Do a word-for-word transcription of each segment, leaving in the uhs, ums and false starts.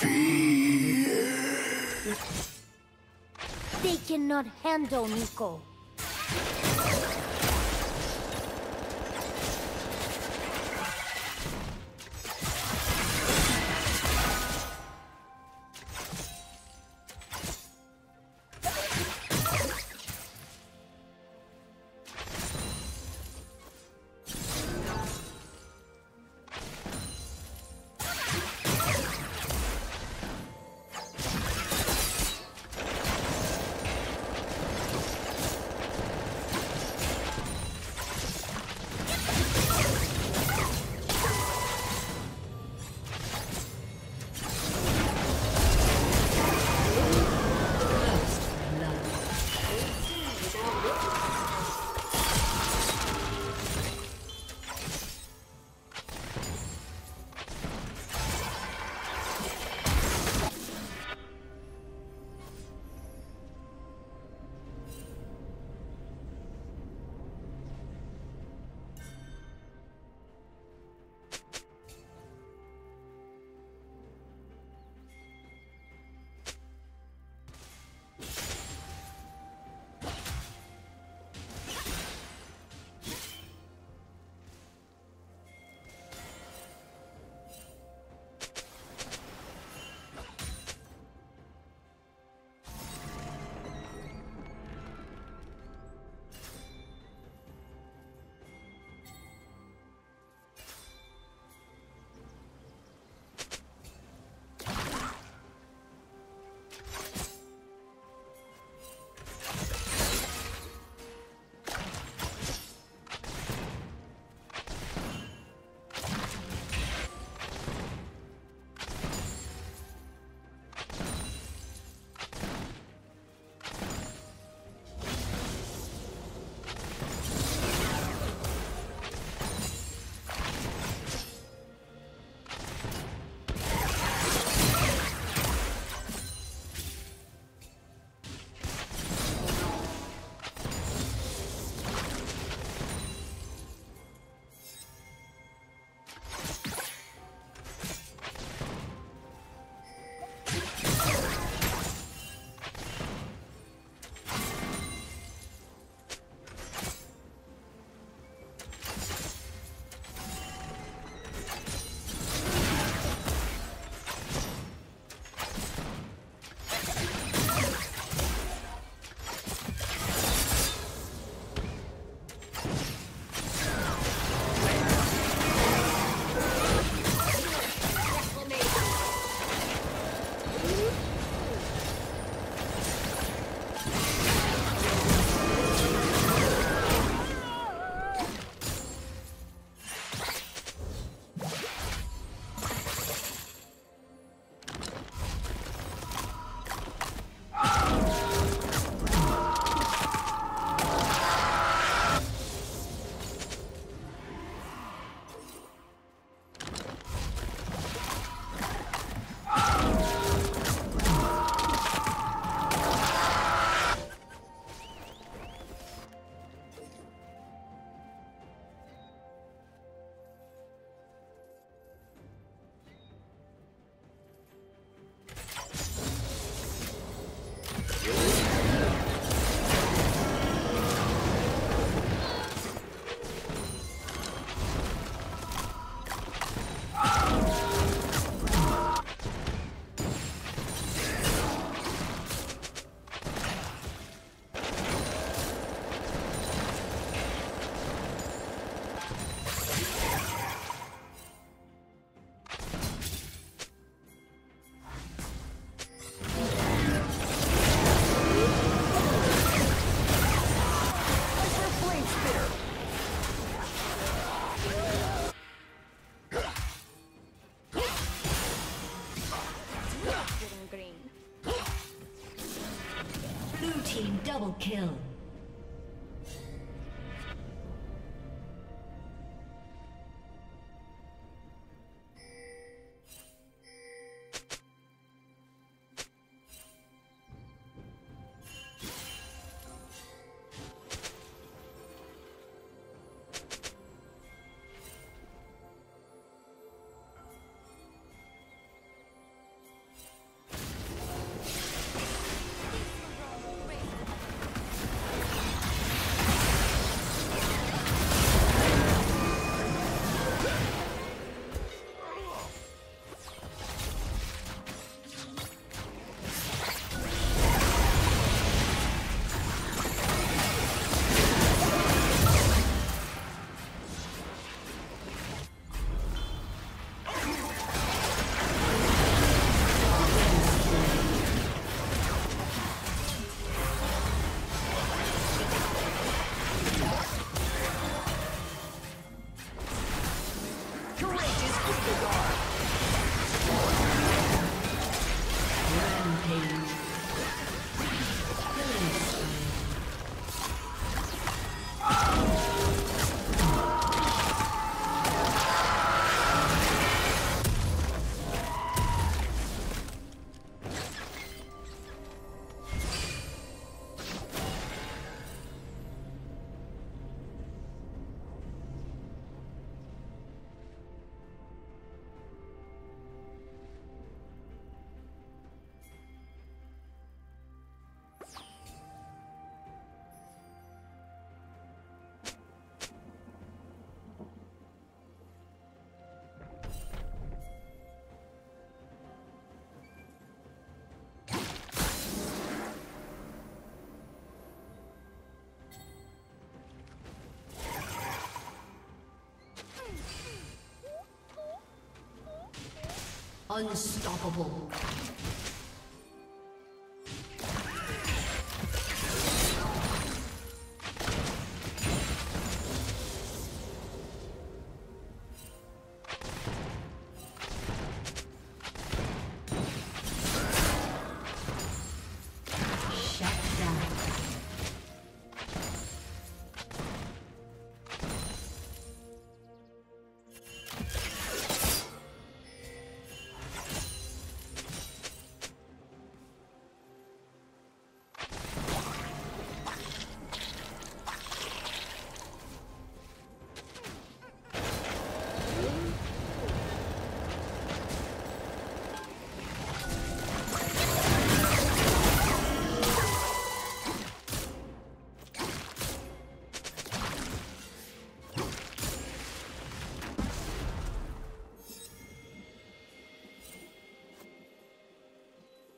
Fear. They cannot handle Nico. Double kill. Unstoppable.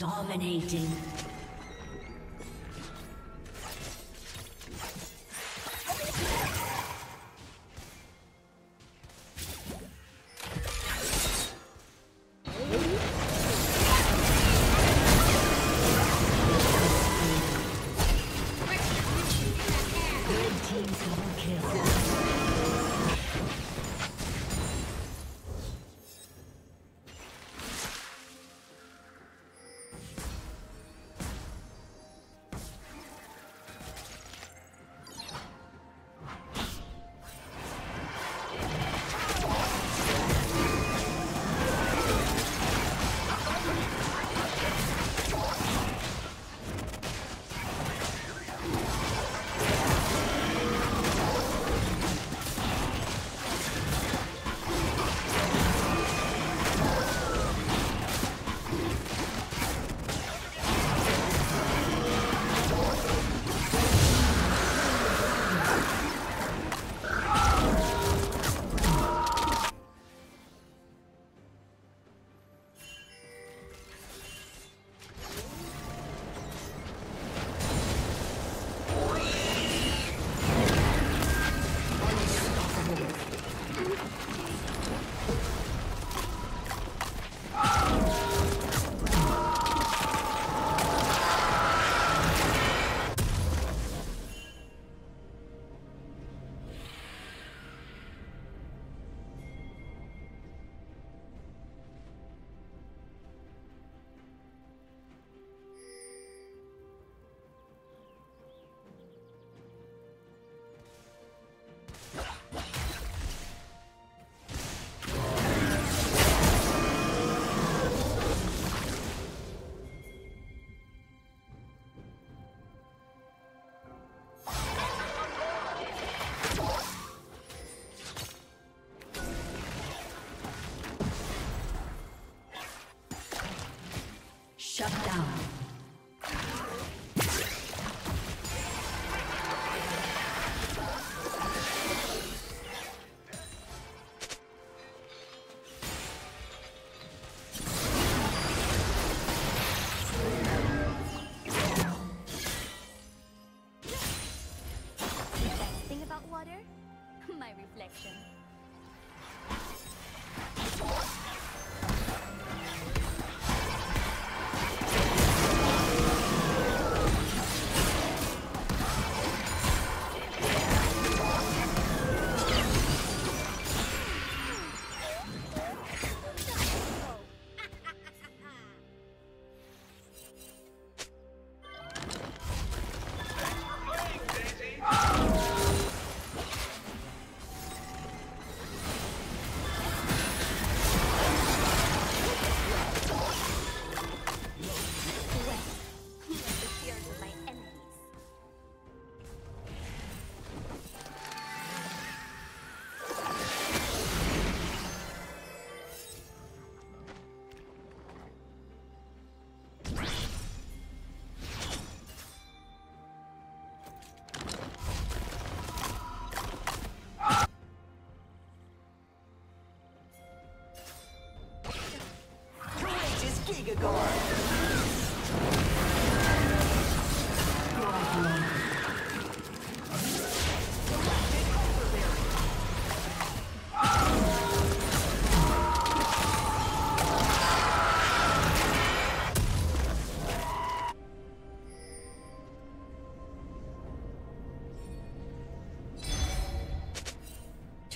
Dominating. Shut down.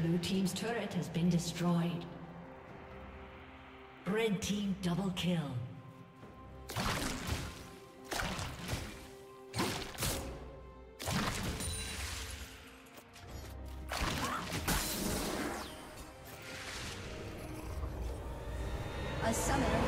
Blue team's turret has been destroyed. Red team double kill. A summoner